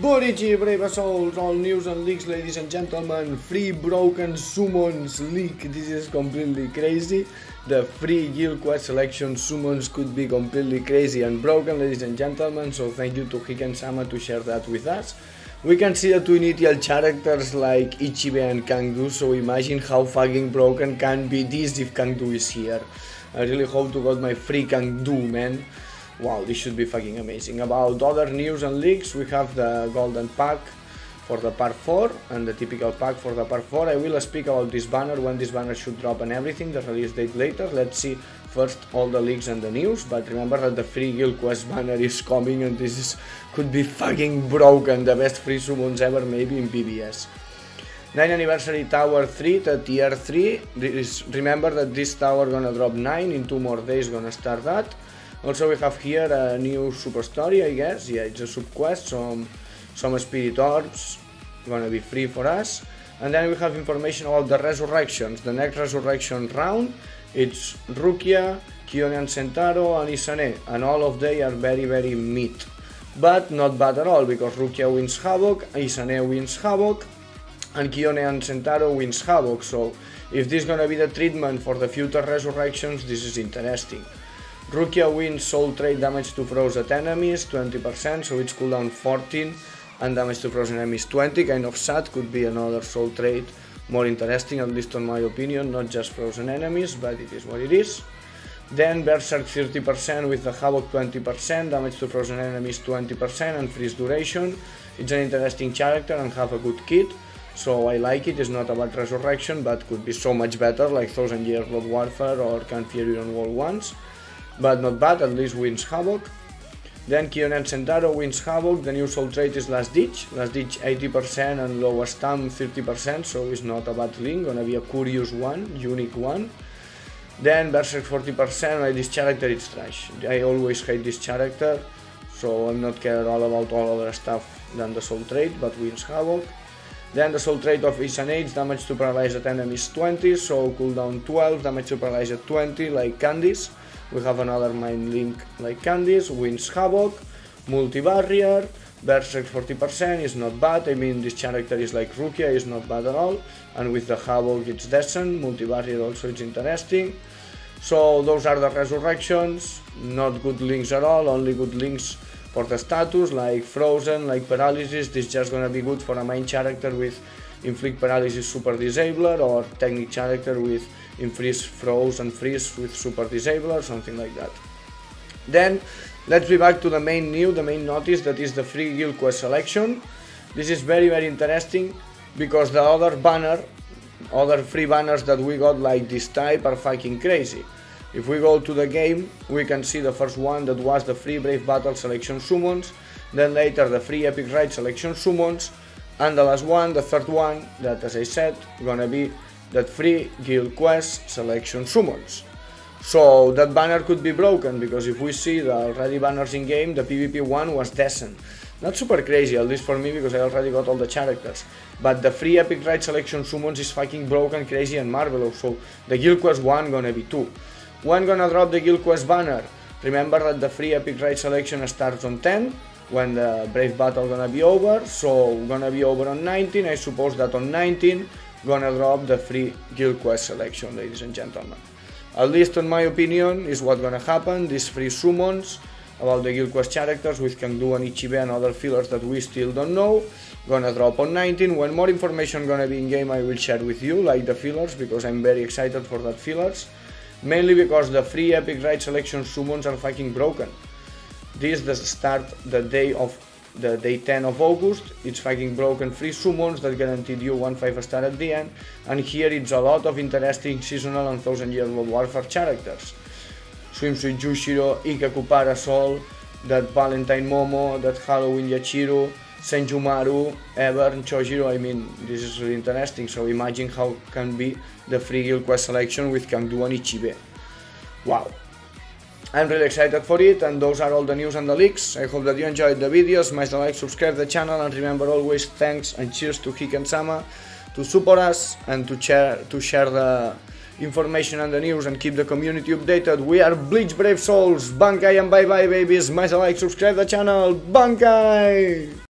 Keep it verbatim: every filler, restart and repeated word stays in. Bleach: Brave Souls, all news and leaks, ladies and gentlemen. Free broken summons leak. This is completely crazy. The free guild quest selection summons could be completely crazy and broken, ladies and gentlemen. So thank you to Hiken Sama to share that with us. We can see the twinitial characters like Ichibe and Kangdu, so imagine how fucking broken can be this if Kangdu is here. I really hope to God my free Kangdu, man. Wow, this should be fucking amazing. About other news and leaks, we have the golden pack for the part four and the typical pack for the part four. I will speak about this banner, when this banner should drop and everything, the release date later. Let's see first all the leaks and the news, but remember that the free guild quest banner is coming and this is, could be fucking broken, the best free summons ever maybe in B B S. ninth anniversary tower three, the tier three, this, remember that this tower gonna drop nine, in two more days gonna start that. Also we have here a new super story, I guess, yeah, it's a subquest, so some spirit orbs gonna be free for us, and then we have information about the resurrections. The next resurrection round, it's Rukia, Kiyone and Sentaro and Isane, and all of they are very very mid, but not bad at all, because Rukia wins Havoc, Isane wins Havoc, and Kiyone and Sentaro wins Havoc, so if this is gonna be the treatment for the future resurrections, this is interesting. Rukia wins soul trait damage to Froze at enemies, twenty percent, so it's cooldown fourteen. And damage to frozen enemies twenty, kind of sad, could be another soul trait, more interesting, at least in my opinion, not just frozen enemies, but it is what it is. Then Berserk thirty percent with the Havoc twenty percent, damage to frozen enemies twenty percent and freeze duration. It's an interesting character and have a good kit, so I like it. It's not about resurrection, but could be so much better, like Thousand Years of Warfare or Can Fury on World Ones, but not bad, at least wins Havoc. Then Kiyone and Sentaro wins Havoc. The new soul trait is Last Ditch. Last Ditch eighty percent and lower stamina thirty percent, so it's not a bad link, gonna be a curious one, unique one. Then Berserk forty percent, like this character is trash. I always hate this character, so I'm not care at all about all other stuff than the soul trait, but wins Havoc. Then the soul trait of Isane is damage to paralyze at enemies twenty, so cooldown twelve, damage to paralyze at twenty, like Candice. We have another mind link like Candice, wins Havoc. Multibarrier, Berserk forty percent is not bad, I mean this character is like Rukia, is not bad at all, and with the Havoc it's decent. Multibarrier also is interesting. So those are the resurrections, not good links at all, only good links for the status like Frozen, like Paralysis. This is just gonna be good for a main character with Inflict Paralysis Super Disabler, or Technic character with Infreeze Froze and Freeze with Super Disabler, something like that. Then let's be back to the main new, the main notice, that is the free guild quest selection. This is very very interesting, because the other banner, other free banners that we got like this type are fucking crazy. If we go to the game, we can see the first one that was the free Brave Battle Selection Summons, then later the free Epic Ride Selection Summons, and the last one, the third one, that as I said, gonna be that free guild quest selection summons. So that banner could be broken, because if we see the already banners in game, the PvP one was decent. Not super crazy, at least for me, because I already got all the characters. But the free Epic Ride Selection Summons is fucking broken, crazy and marvelous, so the guild quest one gonna be two. When gonna drop the guild quest banner? Remember that the free Epic Ride Selection starts on ten. When the Brave Battle gonna be over, so gonna be over on nineteen, I suppose that on nineteen gonna drop the free guild quest selection, ladies and gentlemen. At least in my opinion is what gonna happen, these free summons about the guild quest characters with Kangdu and Ichibe and other fillers that we still don't know, gonna drop on nineteen. When more information gonna be in game, I will share with you, like the fillers, because I'm very excited for that fillers, mainly because the free Epic Ride Selection summons are fucking broken. This does start the day of the day ten of August, it's fucking broken free summons that guaranteed you one five star at the end, and here it's a lot of interesting seasonal and Thousand Years of Warfare characters. Swimsuit Jushiro, Ikaku Parasol, that Valentine Momo, that Halloween Yachiru, Senjumaru, Evern, Chojiro, I mean this is really interesting, so imagine how can be the free guild quest selection with Kangdu and Ichibe. Wow. I'm really excited for it, and those are all the news and the leaks. I hope that you enjoyed the video, smash the like, subscribe the channel, and remember always thanks and cheers to Hiken Sama to support us and to share, to share the information and the news and keep the community updated. We are Bleach Brave Souls, Bankai and bye bye babies, smash the like, subscribe the channel, Bankai!